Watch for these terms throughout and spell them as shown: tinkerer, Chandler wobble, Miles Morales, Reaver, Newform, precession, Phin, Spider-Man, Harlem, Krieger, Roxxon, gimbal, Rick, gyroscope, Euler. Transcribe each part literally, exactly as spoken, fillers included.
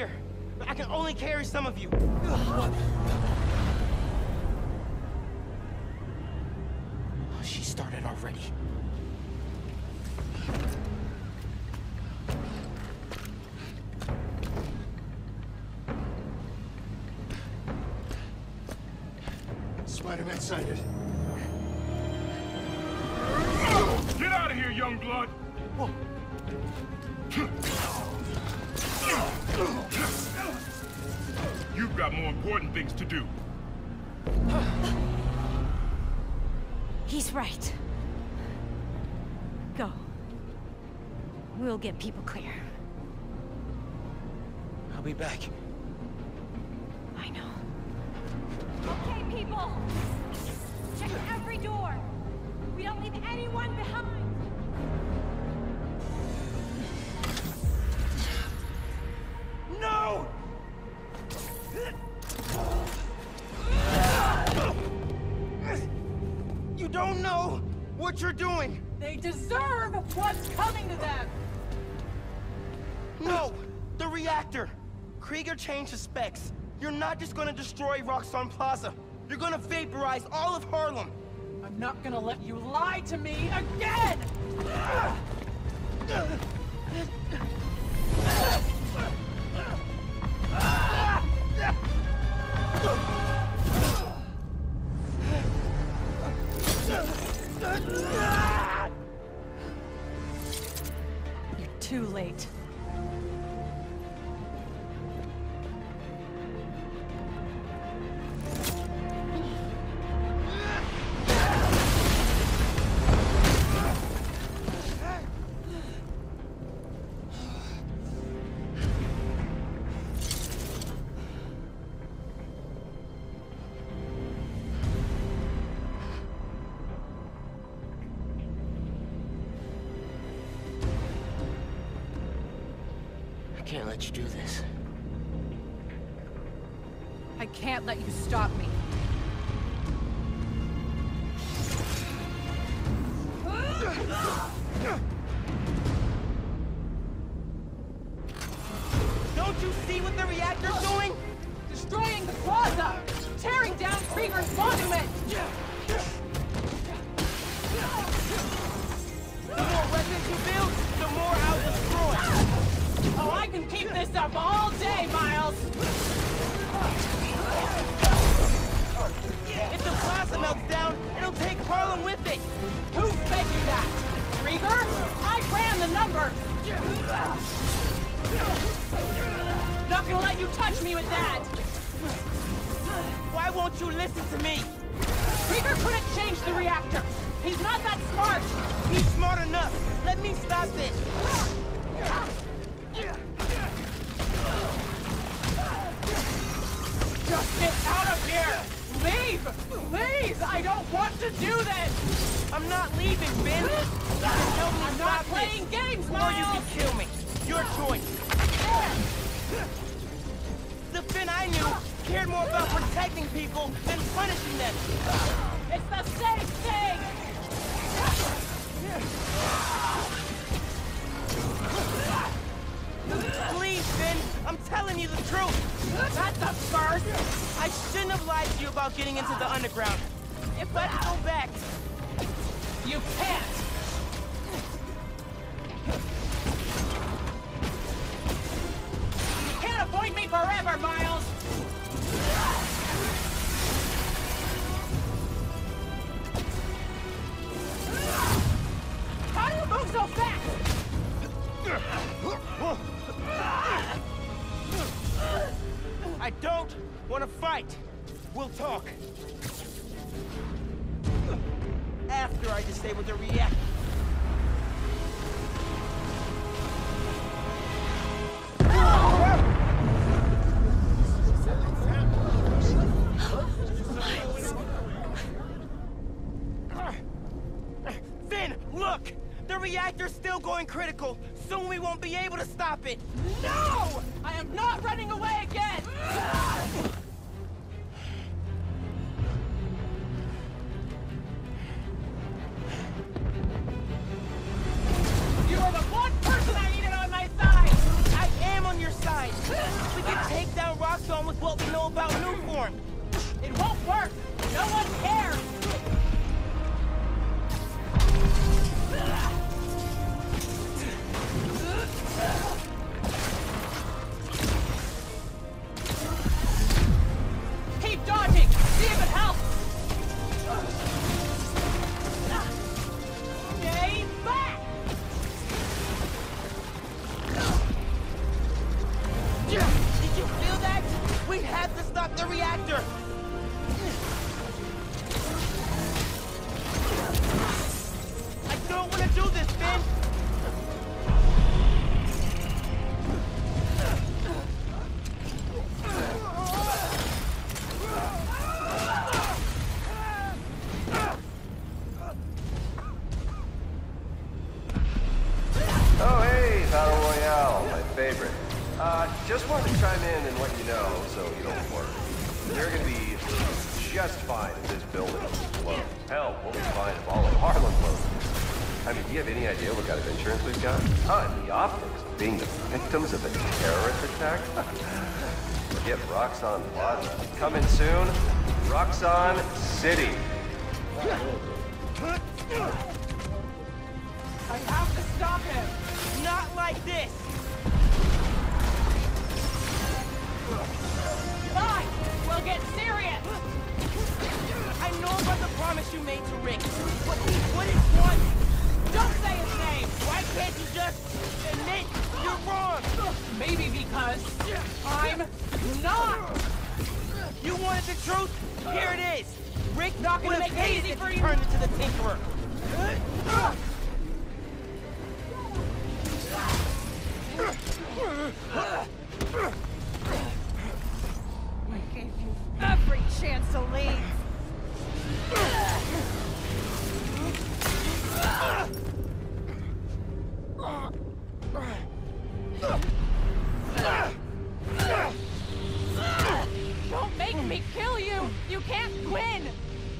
here, but I can only carry some of you. Oh, she started already. Spider-Man sighted. Get out of here, young blood! Whoa. You've got more important things to do. He's right. Go. We'll get people clear. I'll be back. I know. Okay, people! Check every door! We don't leave anyone behind! No! You don't know what you're doing! They deserve what's coming to them! No! The reactor! Krieger changed the specs. You're not just gonna destroy Roxxon Plaza. You're gonna vaporize all of Harlem. I'm not gonna let you lie to me again! You're too late. I can't let you do this. I can't let you stop me. Don't you see what the reactor's doing? Destroying the plaza! Tearing down Krieger's monument! The more weapons you build, the more I'll destroy! Oh, I can keep this up all day, Miles! If the plaza melts down, it'll take Harlem with it! Who fed you that? Reaver? I ran the numbers! Not gonna let you touch me with that! Why won't you listen to me? Reaver couldn't change the reactor! He's not that smart! He's smart enough! Let me stop it! Just get out of here! Leave! Please! I don't want to do this! I'm not leaving, Phin! I'm not playing games, Miles! Or you can kill me! Your choice! The Phin I knew cared more about protecting people than punishing them! It's the same thing! Please, Phin! I'm telling you the truth! That's the first! I shouldn't have lied to you about getting into the underground. If I had to go back... You can't! You can't avoid me forever, Miles! How do you move so fast? I don't want to fight. We'll talk. After I disable the reactor. Phin, look! The reactor's still going critical. Soon we won't be able to stop it. No! I am not running away again! You are the one person I needed on my side! I am on your side! with what we know about Newform. It won't work. No one cares. Keep dodging. See if it helps. Stay back. Did you feel that? We have to stop the reactor. I don't want to do this, Phin! Oh, hey, Battle Royale, my favorite. Uh, just wanted to chime in and let you know, so you don't worry. You're gonna be just fine if this building blows. Hell, we'll be fine if all of Harlem blows. I mean, do you have any idea what kind of insurance we've got? Huh, and the optics of being the victims of a terrorist attack? Forget Roxxon Plaza. Coming soon, Roxxon City. I have to stop him! Not like this! Fine! We'll get serious! I know about the promise you made to Rick, but he wouldn't want it. Don't say his name! Why can't you just admit you're wrong? Maybe because I'm not! You wanted the truth? Here it is! Rick not gonna make it easy for you! Turn into the tinkerer! I gave you every chance to leave! Don't make me kill you! You can't win!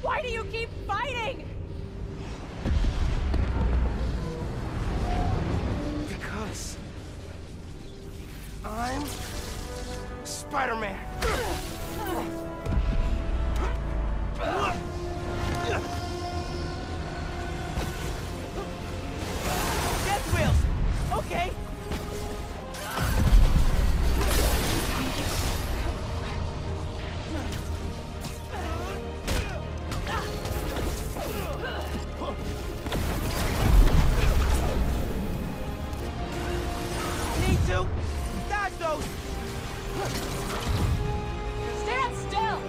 Why do you keep fighting? Because I'm Spider-Man. Okay. Need to dodge those. Stand still.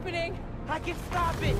happening! I can stop it!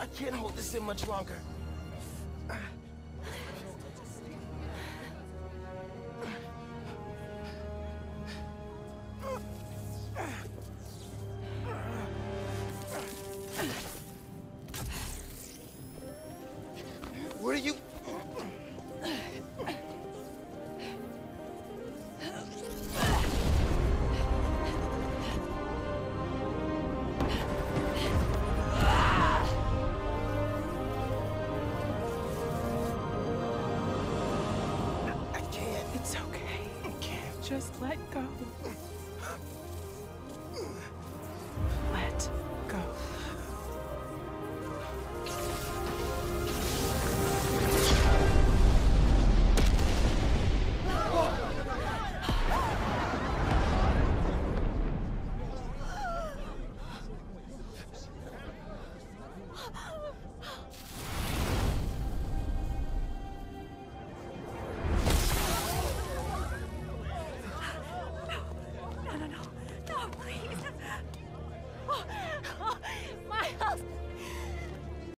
I can't hold this in much longer. Where are you? Just let go.